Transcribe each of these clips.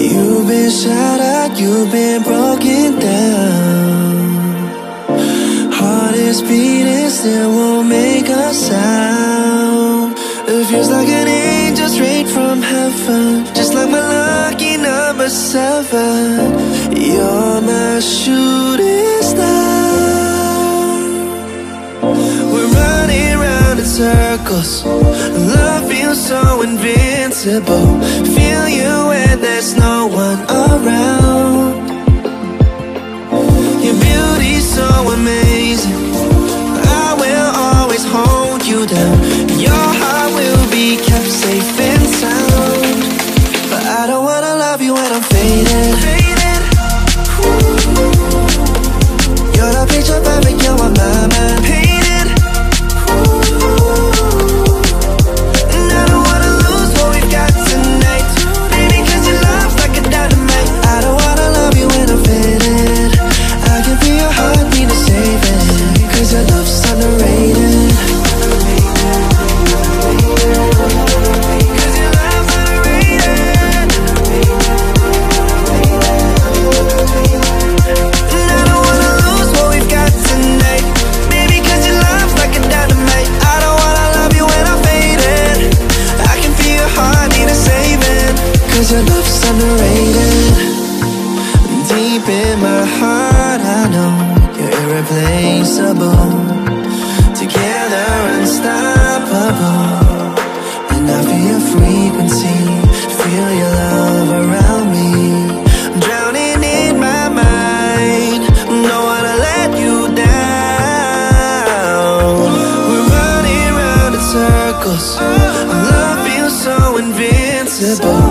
You've been shot at, you've been broken down. Heart is beating, still won't make a sound. It feels like an angel straight from heaven, just like my lucky number 7. You're my shooting star. We're running round in circles. Love feels so invincible. Feel you when there's no one around. Your beauty's so amazing. I will always hold you down. Your heart will be kept safe and sound. But I don't wanna love you when I'm faded. You're the picture perfect, you're on my mind. Painted. Ooh. And I don't wanna lose what we've got tonight. Baby, cause your love's like a dynamite. I don't wanna love you when I'm faded. I can feel your heart need to save it. Cause your love's underrated. Cause your love's underrated. Deep in my heart I know you're irreplaceable. Together unstoppable. And I feel your frequency, feel your love around me. I'm drowning in my mind, don't wanna let you down. We're running round in circles. Love feels so invincible.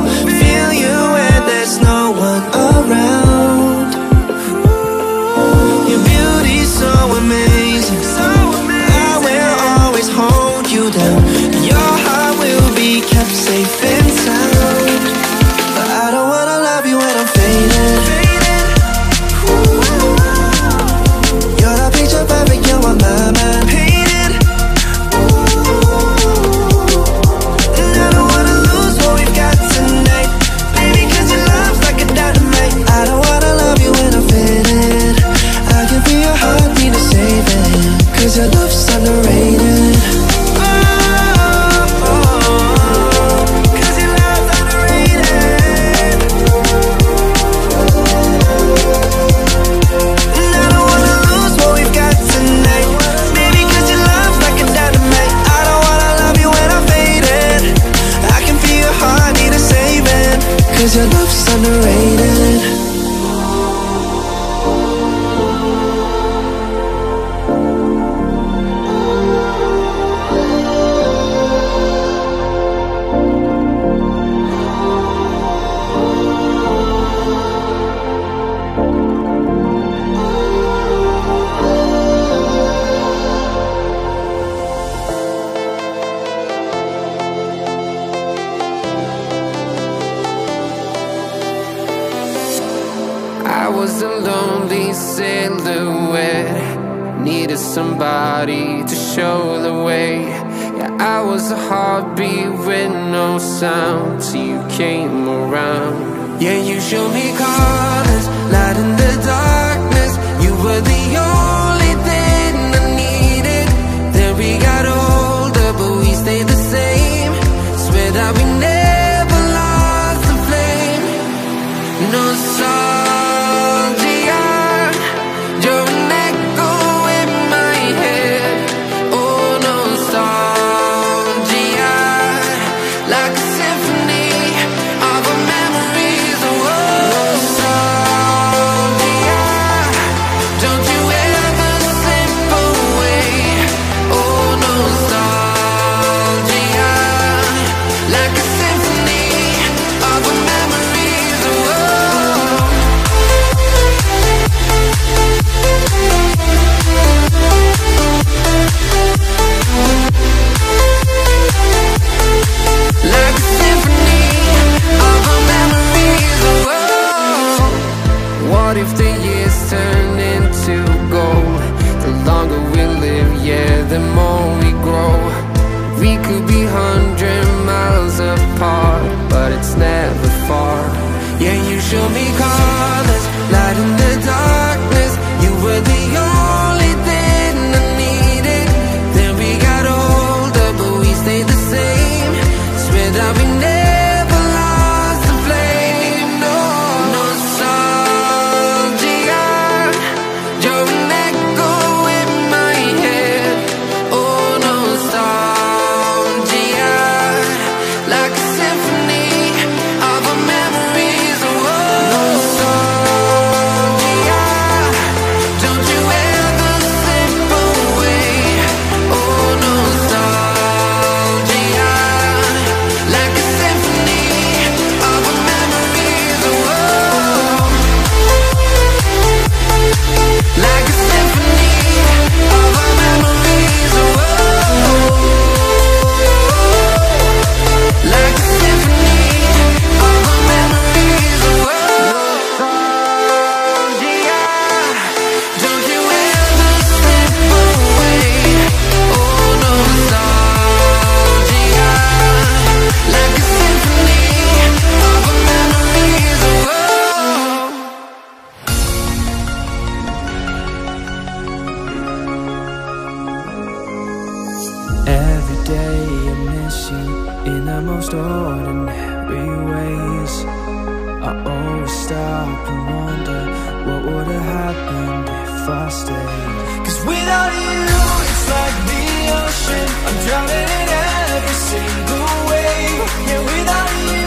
Like a symphony. I always stop and wonder what would have happened if I stayed. Cause without you, it's like the ocean, I'm drowning in every single wave. Yeah, without you,